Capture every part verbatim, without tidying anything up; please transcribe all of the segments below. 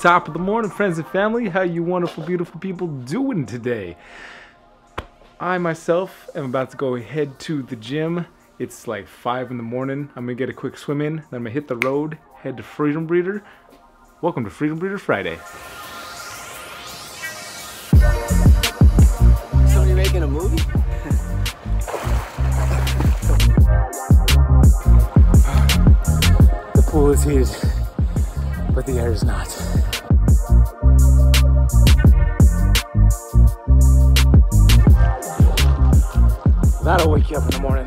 Top of the morning, friends and family. How you wonderful, beautiful people doing today? I myself am about to go head to the gym. It's like five in the morning. I'm gonna get a quick swim in, then I'm gonna hit the road, head to Freedom Breeder. Welcome to Freedom Breeder Friday. Somebody making a movie? The pool is huge, but the air is not. That'll wake you up in the morning.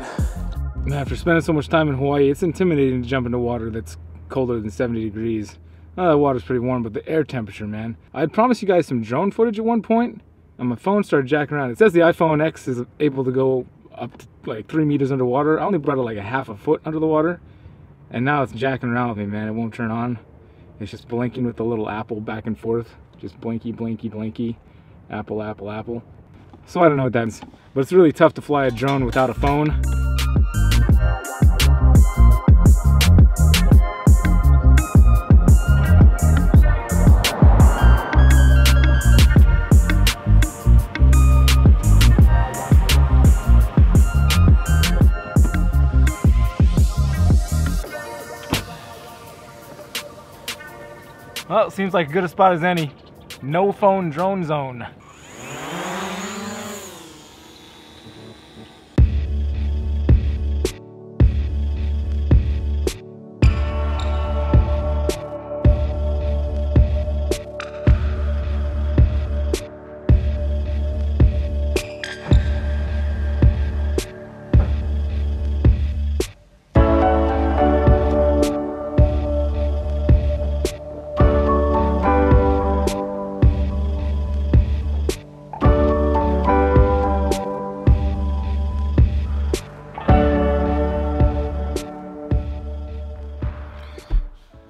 After spending so much time in Hawaii, it's intimidating to jump into water that's colder than seventy degrees. Oh, that water's pretty warm, but the air temperature, man. I had promised you guys some drone footage at one point, and my phone started jacking around. It says the iPhone X is able to go up to like three meters underwater. I only brought it like a half a foot under the water, and now it's jacking around with me, man. It won't turn on. It's just blinking with the little apple back and forth. Just blinky, blinky, blinky. Apple, apple, apple. So I don't know what that is, but it's really tough to fly a drone without a phone. Well, seems like as good a spot as any. No phone drone zone.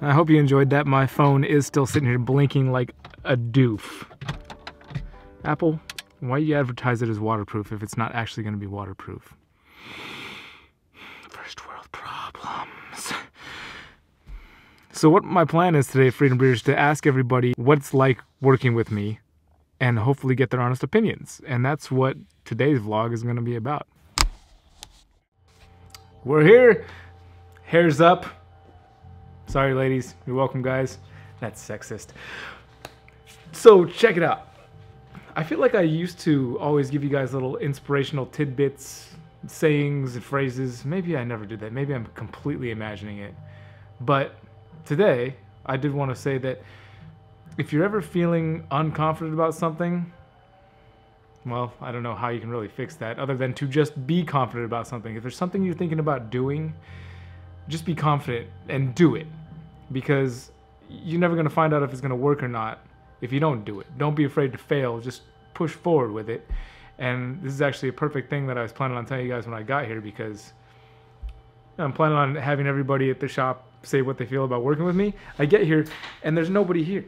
I hope you enjoyed that. My phone is still sitting here blinking like a doof. Apple, why do you advertise it as waterproof if it's not actually going to be waterproof? First world problems. So what my plan is today, Freedom Breeder, is to ask everybody what it's like working with me and hopefully get their honest opinions. And that's what today's vlog is going to be about. We're here. Hair's up. Sorry, ladies. You're welcome, guys. That's sexist. So check it out. I feel like I used to always give you guys little inspirational tidbits, sayings and phrases. Maybe I never did that. Maybe I'm completely imagining it. But today, I did want to say that if you're ever feeling unconfident about something, well, I don't know how you can really fix that other than to just be confident about something. If there's something you're thinking about doing, just be confident and do it, because you're never going to find out if it's going to work or not if you don't do it. Don't be afraid to fail. Just push forward with it. And this is actually a perfect thing that I was planning on telling you guys when I got here, because I'm planning on having everybody at the shop say what they feel about working with me. I get here and there's nobody here.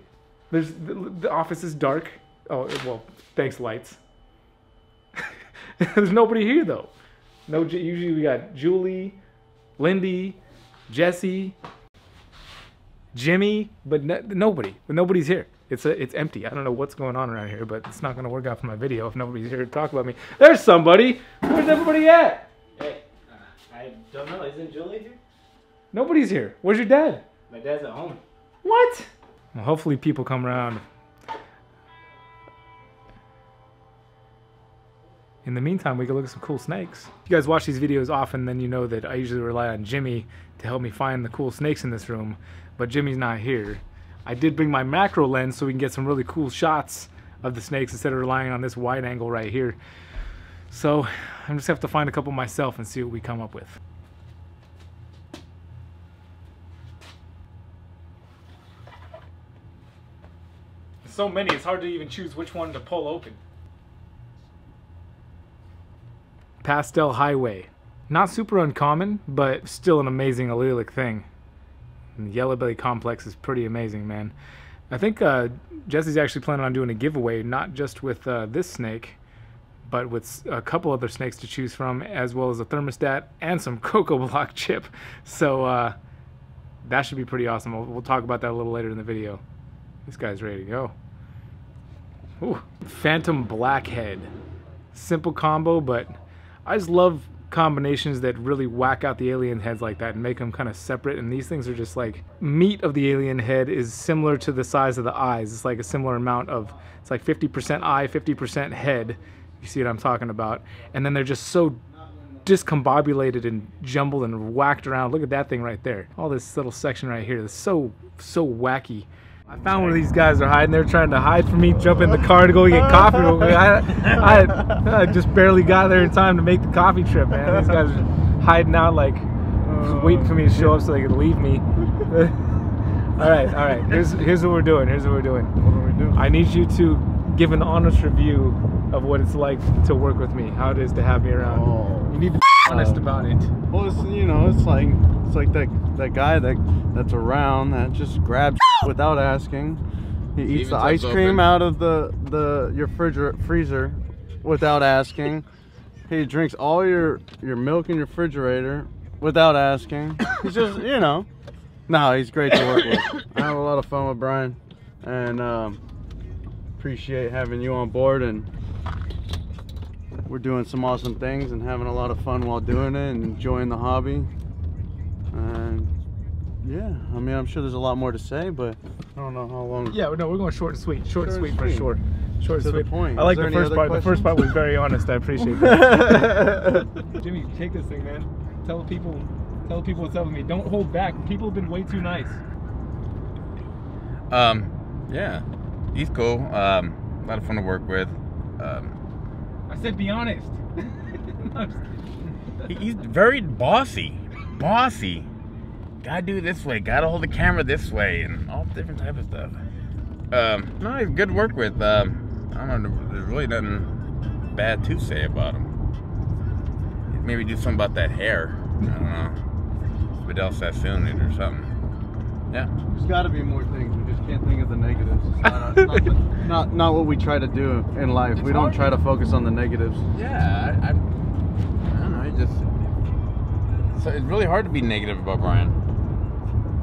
There's the, the office is dark. Oh, well, thanks, lights. There's nobody here, though. No, usually we got Julie, Lindy, Jesse, Jimmy, but no, nobody. But nobody's here. It's a, it's empty. I don't know what's going on around here, but it's not going to work out for my video if nobody's here to talk about me. There's somebody. Where's everybody at? Hey, uh, I don't know. Isn't Julie here? Nobody's here. Where's your dad? My dad's at home. What? Well, hopefully people come around. In the meantime, we can look at some cool snakes. If you guys watch these videos often, then you know that I usually rely on Jimmy to help me find the cool snakes in this room, but Jimmy's not here. I did bring my macro lens so we can get some really cool shots of the snakes instead of relying on this wide angle right here. So I'm just gonna have to find a couple myself and see what we come up with. There's so many, it's hard to even choose which one to pull open. Pastel Highway. Not super uncommon, but still an amazing allelic thing. And the yellow belly complex is pretty amazing, man. I think uh, Jesse's actually planning on doing a giveaway, not just with uh, this snake, but with a couple other snakes to choose from, as well as a thermostat and some cocoa block chip. So uh, that should be pretty awesome. We'll, we'll talk about that a little later in the video. This guy's ready to go. Ooh, Phantom Blackhead. Simple combo, but I just love combinations that really whack out the alien heads like that and make them kind of separate. And these things are just like, meat of the alien head is similar to the size of the eyes. It's like a similar amount of, it's like fifty percent eye, fifty percent head. You see what I'm talking about? And then they're just so discombobulated and jumbled and whacked around. Look at that thing right there. All this little section right here is so, so wacky. I found one of these guys are hiding. They're trying to hide from me, jump in the car to go get coffee. I, I, I just barely got there in time to make the coffee trip, man. These guys are hiding out, like, just waiting for me to show up so they could leave me. All right, all right. Here's, here's what we're doing. Here's what we're doing. What are we doing? I need you to give an honest review of what it's like to work with me, how it is to have me around. Oh, you need to be honest uh, about it. Well, it's, you know, it's like it's like that that guy that that's around that just grabs without asking. He eats the ice cream open. out of the the your freezer freezer without asking. He drinks all your your milk in your refrigerator without asking. He's just, you know, no, he's great to work with. I have a lot of fun with Brian, and um, appreciate having you on board, and we're doing some awesome things and having a lot of fun while doing it and enjoying the hobby. And yeah, I mean, I'm sure there's a lot more to say, but I don't know how long. Yeah, no, we're going short and sweet. Short, short and sweet, sweet for sure. Short and sweet. Point. I like the first part. Questions? The first part was very honest. I appreciate that. Jimmy, take this thing, man. Tell people, tell people what's up with me. Don't hold back. People have been way too nice. Um, yeah, he's cool. Um, a lot of fun to work with. Um. I said be honest. No, he's very bossy. Bossy. Gotta do it this way, gotta hold the camera this way, and all different type of stuff. Um, no, he's good to work with. Um, I don't know, there's really nothing bad to say about him. Maybe do something about that hair. I don't know. Vidal Sassoon it or something. Yeah. There's gotta be more things. We just can't think of the negatives. It's not, not, the, not, not what we try to do in life. It's we don't hard. try to focus on the negatives. Yeah, I, I, I don't know. I just, so it's really hard to be negative about Brian.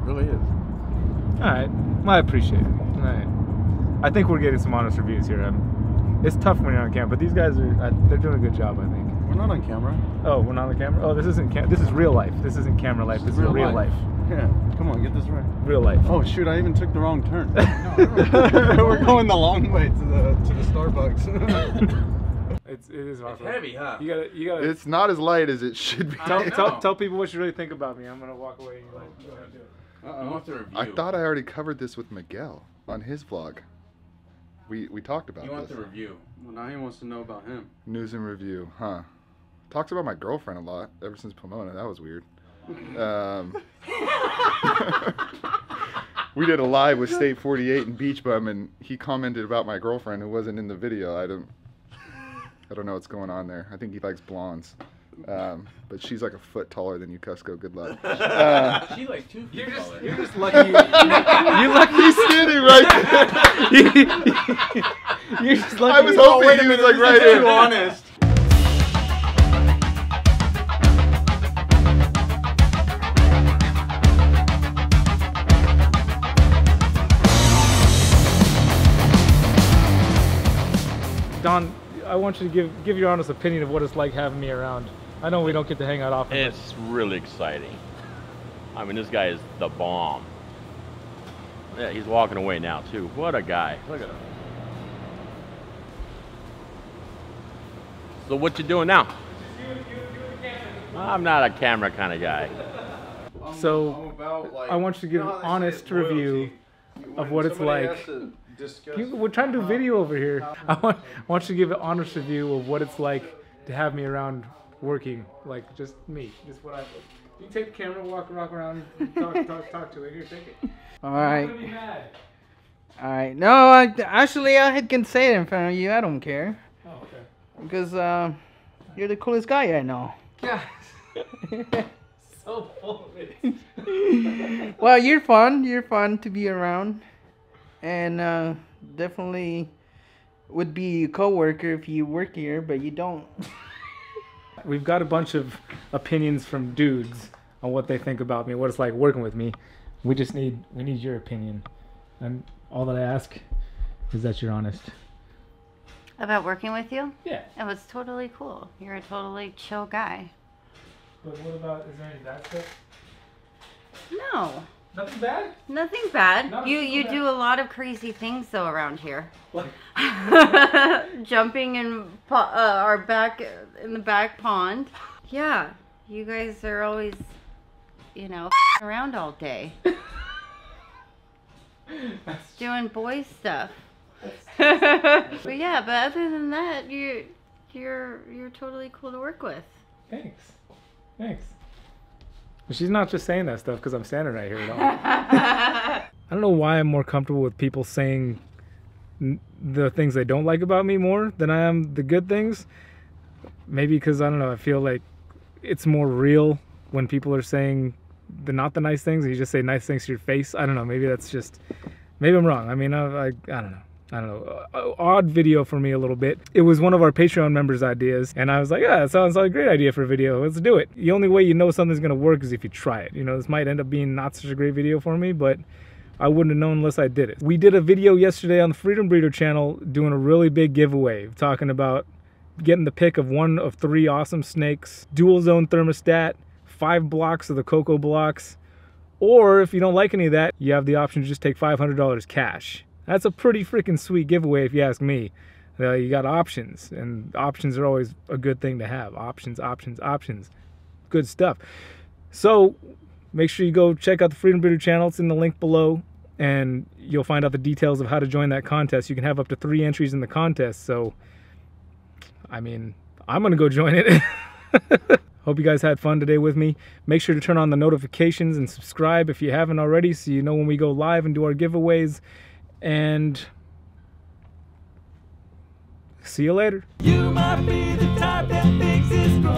It really is. All right, well, I appreciate it. All right, I think we're getting some honest reviews here. I'm, it's tough when you're on camera, but these guys are—they're doing a good job, I think. We're not on camera. Oh, we're not on camera. Oh, this isn't cam. This is real life. This isn't camera life. This, this is real, real life. life. Yeah, come on, get this right. Real life. Oh shoot, I even took the wrong turn. No, we're going the long way to the to the Starbucks. it's it is awesome. It's heavy, huh? You gotta you gotta. It's not as light as it should be. Tell, tell, tell people what you really think about me. I'm gonna walk away. And you're like, you gotta do it. Uh-oh. I want to review. I thought I already covered this with Miguel on his vlog. We we talked about. You want this. the review? Well, now he wants to know about him. News and review, huh? Talks about my girlfriend a lot ever since Pomona. That was weird. Um, we did a live with State forty-eight and Beach Bum, and he commented about my girlfriend who wasn't in the video. I don't, I don't know what's going on there. I think he likes blondes, um, but she's like a foot taller than you, Cusco. Good luck. Uh, she like two feet you're just, taller. You're just lucky. You're, you're lucky standing right there. You're just lucky. I was hoping oh, he was like right here. Honest. Don, I want you to give give your honest opinion of what it's like having me around. I know we don't get to hang out often. It's really exciting. I mean, this guy is the bomb. Yeah, he's walking away now too. What a guy! Look at him. So what you doing now? I'm not a camera kind of guy. So I want you to give an honest review of what it's like. You, we're trying to do a video over here. I want, I want you to give an honest review of what it's like to have me around working, like just me, just what I do. You take the camera, walk, walk around, talk, talk, talk, talk to it. Here, take it. All right. I'm gonna be mad. All right. No, I, actually, I can say it in front of you. I don't care. Oh, okay. Because uh, you're the coolest guy I know. Yeah. So full of it. Well, you're fun. You're fun to be around. And uh, definitely would be a co-worker if you work here, but you don't. We've got a bunch of opinions from dudes on what they think about me, what it's like working with me. We just need we need your opinion. I'm, all that I ask is that you're honest. About working with you? Yeah. It was totally cool. You're a totally chill guy. But what about, is there any bad stuff? No. Nothing bad? Nothing bad. Not you you bad. do a lot of crazy things, though, around here. What? Jumping in uh, our back, in the back pond. Yeah. You guys are always, you know, around all day. Doing boy stuff. But yeah, but other than that, you you're you're totally cool to work with. Thanks. Thanks. She's not just saying that stuff because I'm standing right here at all. I don't know why I'm more comfortable with people saying the things they don't like about me more than I am the good things. Maybe because, I don't know, I feel like it's more real when people are saying the not the nice things. You just say nice things to your face. I don't know. Maybe that's just, maybe I'm wrong. I mean, I, I, I don't know. I don't know, uh, odd video for me a little bit. It was one of our Patreon members' ideas, and I was like, yeah, it sounds like a great idea for a video, let's do it. The only way you know something's gonna work is if you try it. You know, this might end up being not such a great video for me, but I wouldn't have known unless I did it. We did a video yesterday on the Freedom Breeder channel doing a really big giveaway, talking about getting the pick of one of three awesome snakes, dual zone thermostat, five blocks of the cocoa blocks, or if you don't like any of that, you have the option to just take five hundred dollars cash. That's a pretty freaking sweet giveaway if you ask me. Uh, you got options, and options are always a good thing to have. Options, options, options. Good stuff. So make sure you go check out the Freedom Breeder channel. It's in the link below, and you'll find out the details of how to join that contest. You can have up to three entries in the contest, so I mean, I'm going to go join it. Hope you guys had fun today with me. Make sure to turn on the notifications and subscribe if you haven't already so you know when we go live and do our giveaways. And see you later. You might be the type that thinks it's great.